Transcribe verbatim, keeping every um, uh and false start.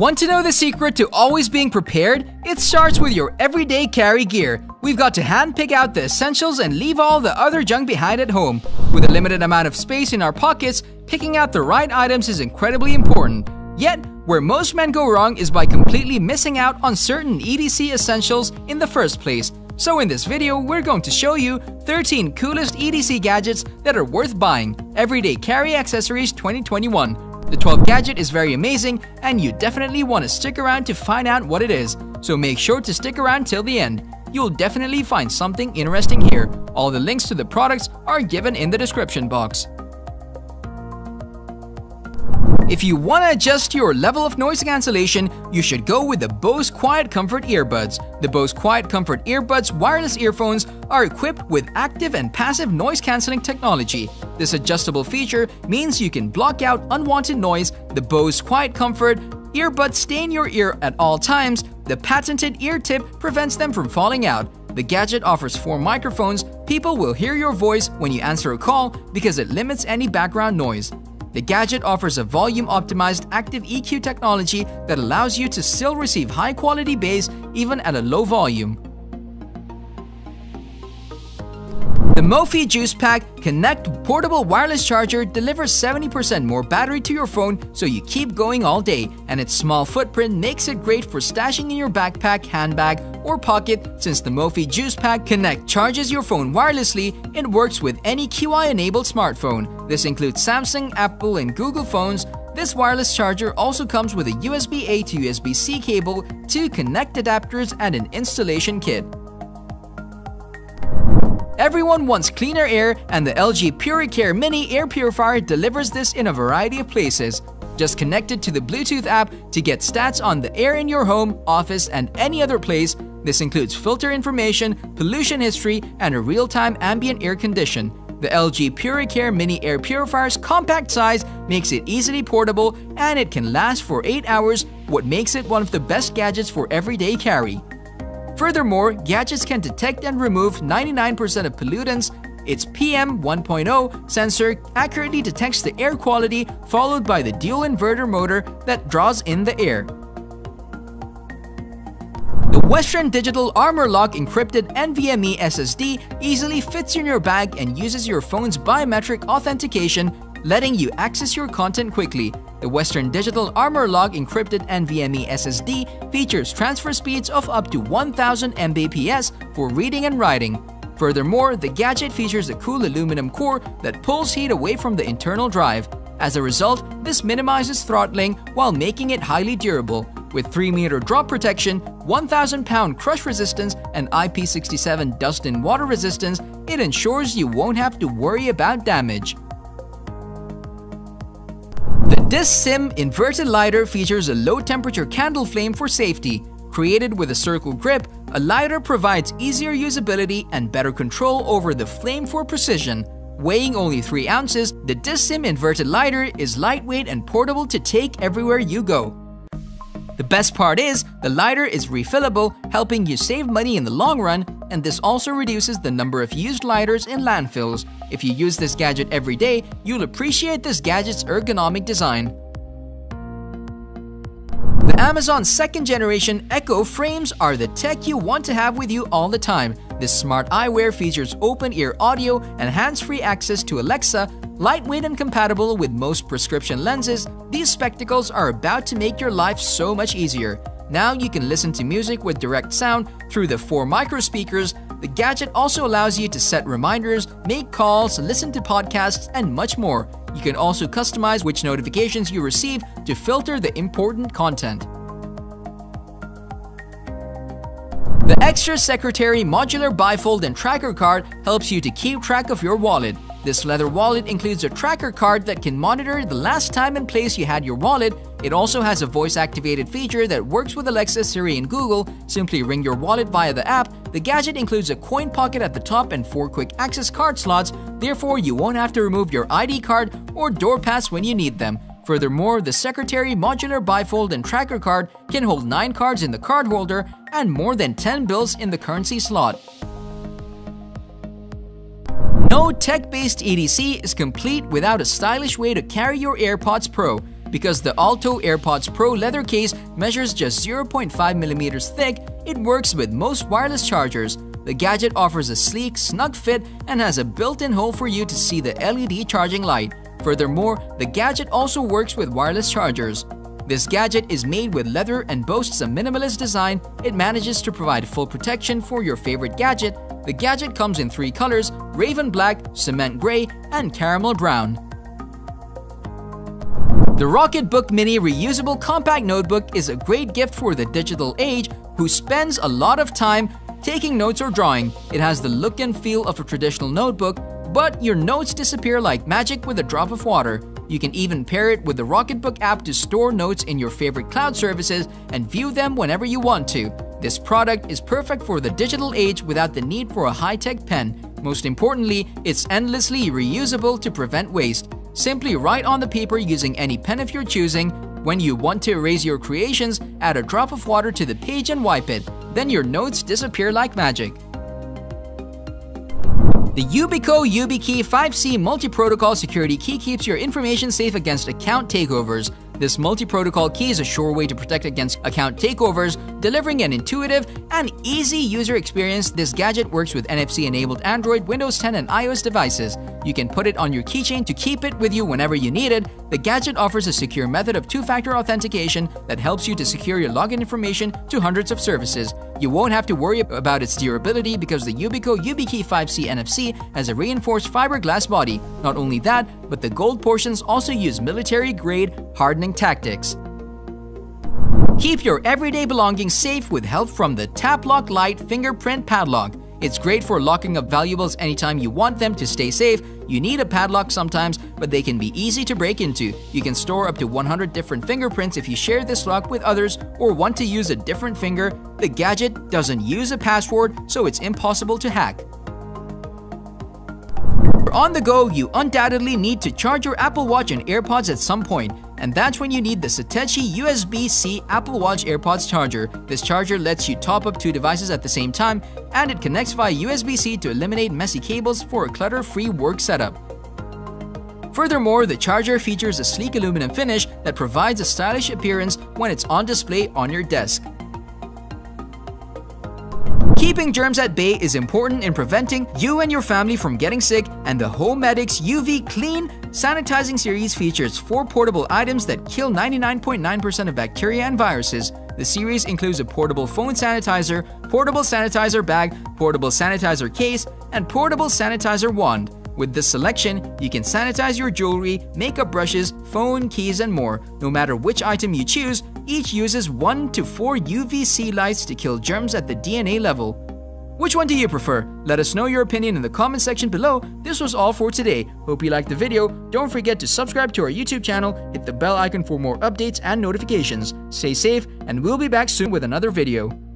Want to know the secret to always being prepared? It starts with your everyday carry gear. We've got to hand pick out the essentials and leave all the other junk behind at home. With a limited amount of space in our pockets, picking out the right items is incredibly important. Yet, where most men go wrong is by completely missing out on certain E D C essentials in the first place. So in this video, we're going to show you thirteen coolest E D C gadgets that are worth buying. Everyday Carry Accessories twenty twenty-one. The twelfth gadget is very amazing, and you definitely want to stick around to find out what it is. So make sure to stick around till the end. You'll definitely find something interesting here. All the links to the products are given in the description box. If you want to adjust your level of noise cancellation, you should go with the Bose QuietComfort earbuds. The Bose QuietComfort earbuds wireless earphones are equipped with active and passive noise cancelling technology. This adjustable feature means you can block out unwanted noise. The Bose QuietComfort earbuds stay in your ear at all times. The patented ear tip prevents them from falling out. The gadget offers four microphones. People will hear your voice when you answer a call because it limits any background noise. The gadget offers a volume-optimized active E Q technology that allows you to still receive high-quality bass even at a low volume. The Mophie Juice Pack Connect portable wireless charger delivers seventy percent more battery to your phone so you keep going all day, and its small footprint makes it great for stashing in your backpack, handbag, or pocket since the Mophie Juice Pack Connect charges your phone wirelessly and works with any Q I-enabled smartphone. This includes Samsung, Apple, and Google phones. This wireless charger also comes with a U S B A to U S B C cable, two Connect adapters, and an installation kit. Everyone wants cleaner air, and the L G PuriCare Mini air purifier delivers this in a variety of places. Just connect it to the Bluetooth app to get stats on the air in your home, office, and any other place. This includes filter information, pollution history, and a real-time ambient air condition. The L G PuriCare Mini air purifier's compact size makes it easily portable, and it can last for eight hours, what makes it one of the best gadgets for everyday carry. Furthermore, gadgets can detect and remove ninety-nine percent of pollutants. Its P M one point zero sensor accurately detects the air quality, followed by the dual inverter motor that draws in the air. The Western Digital ArmorLock encrypted NVMe S S D easily fits in your bag and uses your phone's biometric authentication, letting you access your content quickly. The Western Digital ArmorLock encrypted NVMe S S D features transfer speeds of up to one thousand megabits per second for reading and writing. Furthermore, the gadget features a cool aluminum core that pulls heat away from the internal drive. As a result, this minimizes throttling while making it highly durable. With three meter drop protection, one thousand pound crush resistance, and I P six seven dust and water resistance, it ensures you won't have to worry about damage. Dissim Inverted Lighter features a low-temperature candle flame for safety. Created with a circle grip, a lighter provides easier usability and better control over the flame for precision. Weighing only three ounces, the Dissim Inverted Lighter is lightweight and portable to take everywhere you go. The best part is, the lighter is refillable, helping you save money in the long run, and this also reduces the number of used lighters in landfills. If you use this gadget every day, you'll appreciate this gadget's ergonomic design. The Amazon second generation Echo Frames are the tech you want to have with you all the time. This smart eyewear features open-ear audio and hands-free access to Alexa. Lightweight and compatible with most prescription lenses, these spectacles are about to make your life so much easier. Now you can listen to music with direct sound through the four micro speakers. The gadget also allows you to set reminders, make calls, listen to podcasts, and much more. You can also customize which notifications you receive to filter the important content. The Ekster Secretary Modular Bifold and Tracker Card helps you to keep track of your wallet. This leather wallet includes a tracker card that can monitor the last time and place you had your wallet. It also has a voice-activated feature that works with Alexa, Siri, and Google. Simply ring your wallet via the app. The gadget includes a coin pocket at the top and four quick access card slots. Therefore, you won't have to remove your I D card or door pass when you need them. Furthermore, the Secretary Modular Bifold and Tracker Card can hold nine cards in the card holder and more than ten bills in the currency slot. No tech-based E D C is complete without a stylish way to carry your AirPods Pro. Because the Alto AirPods Pro leather case measures just zero point five millimeters thick, it works with most wireless chargers. The gadget offers a sleek, snug fit and has a built-in hole for you to see the L E D charging light. Furthermore, the gadget also works with wireless chargers. This gadget is made with leather and boasts a minimalist design. It manages to provide full protection for your favorite gadget. The gadget comes in three colors: Raven Black, Cement Gray, and Caramel Brown. The Rocketbook Mini reusable compact notebook is a great gift for the digital age who spends a lot of time taking notes or drawing. It has the look and feel of a traditional notebook, but your notes disappear like magic with a drop of water. You can even pair it with the Rocketbook app to store notes in your favorite cloud services and view them whenever you want to. This product is perfect for the digital age without the need for a high-tech pen. Most importantly, it's endlessly reusable to prevent waste. Simply write on the paper using any pen of your choosing. When you want to erase your creations, add a drop of water to the page and wipe it. Then your notes disappear like magic. The Yubico YubiKey five C multi-protocol security key keeps your information safe against account takeovers. This multi-protocol key is a sure way to protect against account takeovers, delivering an intuitive and easy user experience. This gadget works with N F C-enabled Android, Windows ten, and iOS devices. You can put it on your keychain to keep it with you whenever you need it. The gadget offers a secure method of two-factor authentication that helps you to secure your login information to hundreds of services. You won't have to worry about its durability because the Yubico YubiKey five C N F C has a reinforced fiberglass body. Not only that, but the gold portions also use military-grade hardening tactics. Keep your everyday belongings safe with help from the Taplock Lite fingerprint padlock. It's great for locking up valuables anytime you want them to stay safe. You need a padlock sometimes, but they can be easy to break into. You can store up to one hundred different fingerprints if you share this lock with others or want to use a different finger. The gadget doesn't use a password, so it's impossible to hack. On the go, you undoubtedly need to charge your Apple Watch and AirPods at some point, and that's when you need the Satechi U S B C Apple Watch AirPods charger. This charger lets you top up two devices at the same time, and it connects via U S B C to eliminate messy cables for a clutter-free work setup. Furthermore, the charger features a sleek aluminum finish that provides a stylish appearance when it's on display on your desk. Keeping germs at bay is important in preventing you and your family from getting sick, and the HomeMedics U V Clean sanitizing series features four portable items that kill ninety-nine point nine percent of bacteria and viruses. The series includes a portable phone sanitizer, portable sanitizer bag, portable sanitizer case, and portable sanitizer wand. With this selection, you can sanitize your jewelry, makeup brushes, phone, keys, and more. No matter which item you choose, each uses one to four U V C lights to kill germs at the D N A level. Which one do you prefer? Let us know your opinion in the comment section below. This was all for today. Hope you liked the video. Don't forget to subscribe to our YouTube channel, hit the bell icon for more updates and notifications. Stay safe, and we'll be back soon with another video.